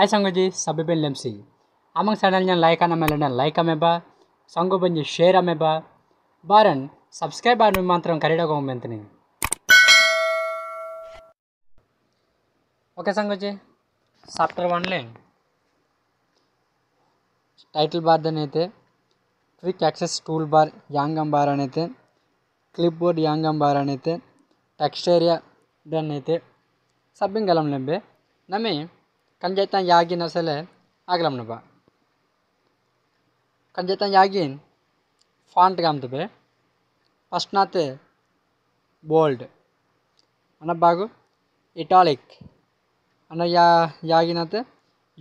हाय सांगोजी सभी बेन लेमसी आमंग चैनल लाइक आना लाइक आमेबा सांगो बंजी शेर आमेबा बारन सब्सक्राइब आने मात्रम करेडागोमेंतनी ओके सांगोजी चैप्टर 1 ले टाइटल बार देते क्विक एक्सेस टूल बार यांगम बार अनेते क्लिपबोर्ड यांगम बार अनेते टेक्स्ट एरिया दे सबिंग गलम लेंबे नमी कंजैता यागीन असले आगलम नब कंजैता यागीन फांट गाम तबे फस्ट नाते बोल्ड अन बागु इटालिक अन यागीन ते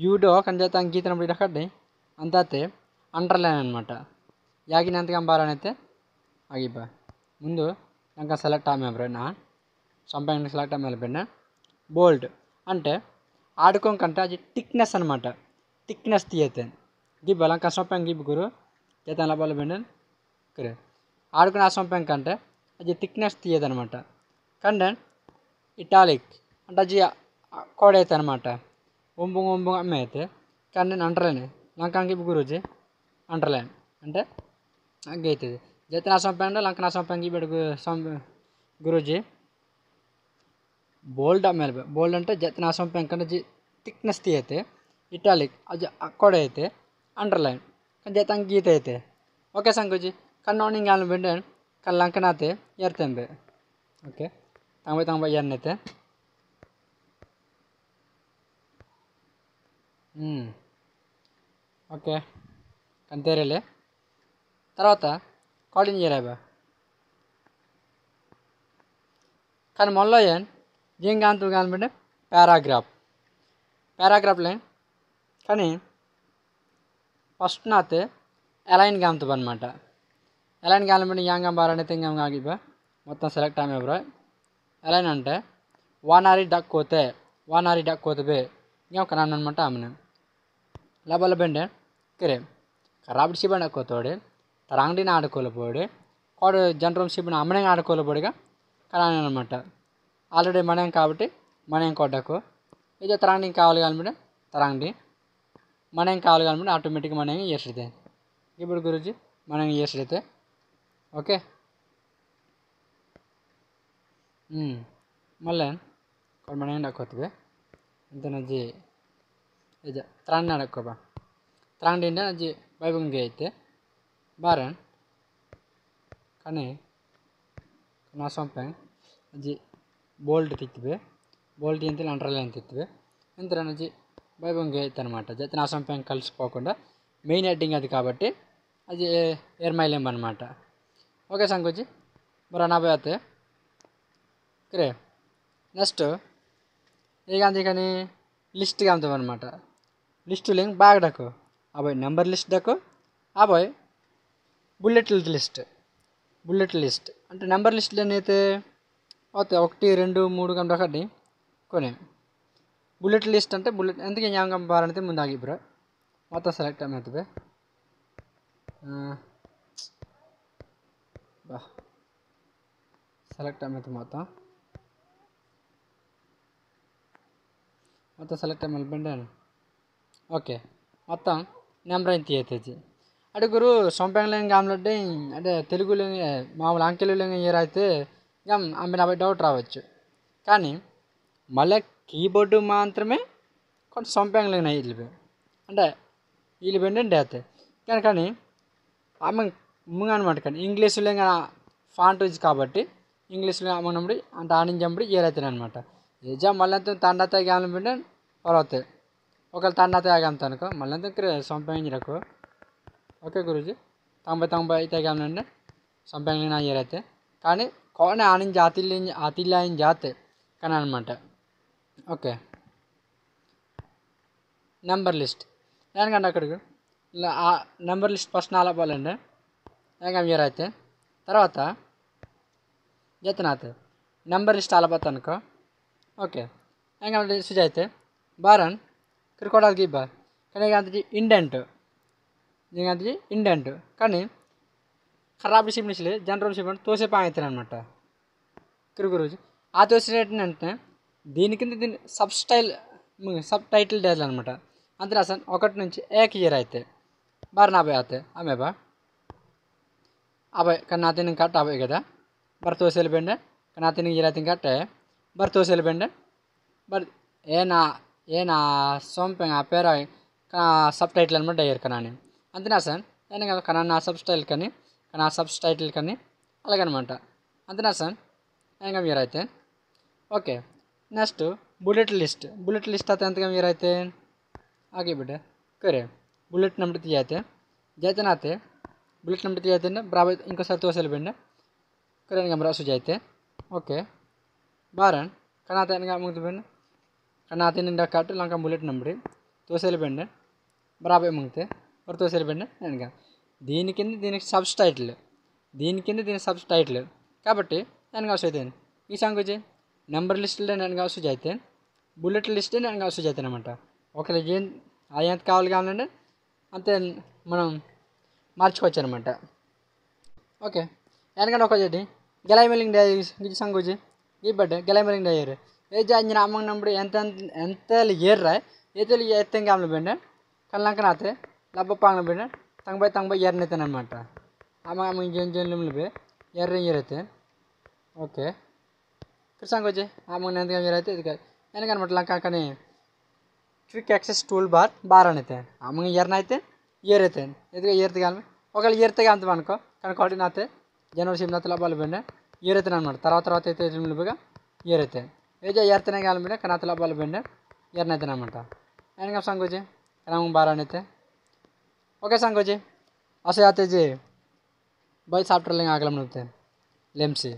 यूडो कंजैता गीतन बड़ी रखते अंताते अंडरलाइन अन्नमाट यागीन अंत बारनते आगे बा मुंदु नंका सेलेक्ट आमेब्रे ना संपाइन सेलेक्ट आमेल्बेना बोल्ड अंटे आड़कोंटे अभी थिक्नेस अन्नमाट थिक्नेस तीयते गिब्बल अंक संपाइन गिब्ब गुरु चेतन लबल बेन करे आड़कना संपाइन कंटे अभी थिक्नेस तीयदनमाट कंडन इटालिक अंटे अजी कोडैते अन्नमाट ओंबुंग ओंबुंग अम्मेते कंडन अंडरलाइन लंका गिब्ब गुरुजी अंडरलाइन अंटे आगैते जैतना संपाइन लंकना संपाइन गिब्बेड गुरुजी बोल्ड मेल बोल्ड अंटे जतना संपाइन कंटे जी थिक्नेस तीयते इटालिक अज अक्कोडैते अंडरलाइन कंटे जैता गीतते ओके संगोजी कन्नोनिंग आल बेंडन कल्लंकनाते यरतेंबे ओके तांबे तांबे यरनेते ओके कंतेरेले तर्वात कोडिन येराबा कन मोल्लोयन जिंग अंत पैराग्राफ पैराग्राफ लें कहीं फस्ट नाते एलाइन गांत एलाइन गांबे यांग बारे तेंगा आगे मत सेलेक्ट आम एलाइन अंटे वानारी डक्कोते इंकनमट आमने लबल बेंडे किरे राबड़ शिबन डक्कोतोड़े तरांगड़ी आड़कोलोड़े और जनरम शिबन अमने आड़कोलोड़गा कनानमट आलरेडी मनें काबट्टी मनें कोड्डकु इदे तरांगडिंग कावाली अनुकुंटे तरांगडी मनें कावाली अनुकुंटे आटोमेटिक मनें येसुते इप्पुडु गुरुजी मनें येसुते ओके मल्ले कोड मनें डक्कोतबे अंतनजी इदे तरांगडी डक्कोबा तरांगडींडे अजी बैबंगे ऐते बारन कने नासंपें अजी बोल्ड तित्वे बोल्ड अंत अंडरलाइन तित्वे इंतजी बैबंगे अन्ट जैतना असंपैन कल्सकोకుండా मेन हेडिंग अभी काबट्टी अभी एर्मैलेंट ओके संकोजी बरा ना बाते करे नैक्स्ट यह लिस्ट कामत लिस्ट लिंक बैग डको अब नंबर लिस्ट डको अब बुलेट लिस्ट अंत नंबर लिस्ट ओके रे मूड कमी कोने बुलेट लिस्ट अंत बुलेट एंक बारे मुंबे मत सेलेक्ट आते सेलेक्ट आते मत मत सेलेक्ट आमबे ओके मत नंबर तीयते अटे गुरु सोंपेंगे आमलेंटे अटे तेलुगुले मामूल अंकल ये आम डौट रावच्छे का मल्ल कीबोर्ड मतमे को संपेना अंत वील बेटे आम मुंगन का इंग्लीश फांट काबट्टी इंग्लीश अम्मड़ी अंत आड़ी येरतन यज मल्ल तंडते आगे पर्वते और तंडते आगे मल्ल संपेक ओके गुरुजी तंब तंब आगे संपेना येरते का कौन आने जाति आती जाते कन्नट ओके नंबर लिस्ट ऐन नंबर लिस्ट फस्ट नाला बोलें ऐसे तरवा जतना नंबर लिस्ट आलबो ओके ऐसे बारन क्रिकोड़ा की बार इंडेंट कहीं खराब शिपन जनरल शिपन तोसे पाएन किरगुरुजी आ तोसे दीन किंद सब स्टाइल सब टाइटल डेजन अंतरासन 1 నుంచి 1 ఇయర్ అయితే बार 40 అవుతాయి. ఆమె బా 50 కన్నా 3 కట్ అవే కదా. బర్ తోసేలు బెండ కన్నా 3 20 కట్టే బర్ తోసేలు బెండ బర్ ఏనా సొంపంగా పేర సబ్ టైటిల్ అనమాట అయ్యారు కనాని అంతనాసన్ ఏనా కన్నా నా సబ్ స్టైల్ కానీ కన్నా సబ్ టైటిల్ కానీ అలాగనమాట అంతనాసన్ ఏనా మీరైతే ఓకే. నెక్స్ట్ బుల్లెట్ లిస్ట్ అయితే ఎంతగా మీరైతే आगे बेटे करे बुलेट नंबर 3 आते जाते ना आते बुलेट नंबर 3 आते ना बराबर इनको साथ तो असल बेंड करे हमारा सो जाते ओके बारन कना आते ना मुक्त बेंड कना आते ना काट लंका बुलेट नंबर तो असल बेंड बराबर मुक्त और तो असल बेंड ना दीन किंद दीन सब टाइटल काबटे ना सो नी सांगोजे नंबर लिस्ट ना सो जाते बुलेट लिस्ट ना सो जाते अन्नमाट ओके अंत कावाले अंत मन मार्चकोवच्चन ओके एनकंटे गलाई मेलिंग डे संगोजी ये बट गलाई मेलिंग डे एज आज अम्म नंबर एंत एर्रा एते आम बेंड कल्लाते लब्बा बेंड तंग एरनता आम आम जन जन लम्बे एर्रते ओके संगोजी आम एरते एनकन लंकाने क्विक एक्सेस टूल बार बारते आम इयरनते इयरते और इयरते अंतको कहते जनवरी सीमना लाभ बेंड इयरते तरह तरह इयरते इयरते कना लाभ बेंड इयरनता एन संगोजी कना बारते ओके संगोजी अस आते जी बै साफ्टर आगल लेमसी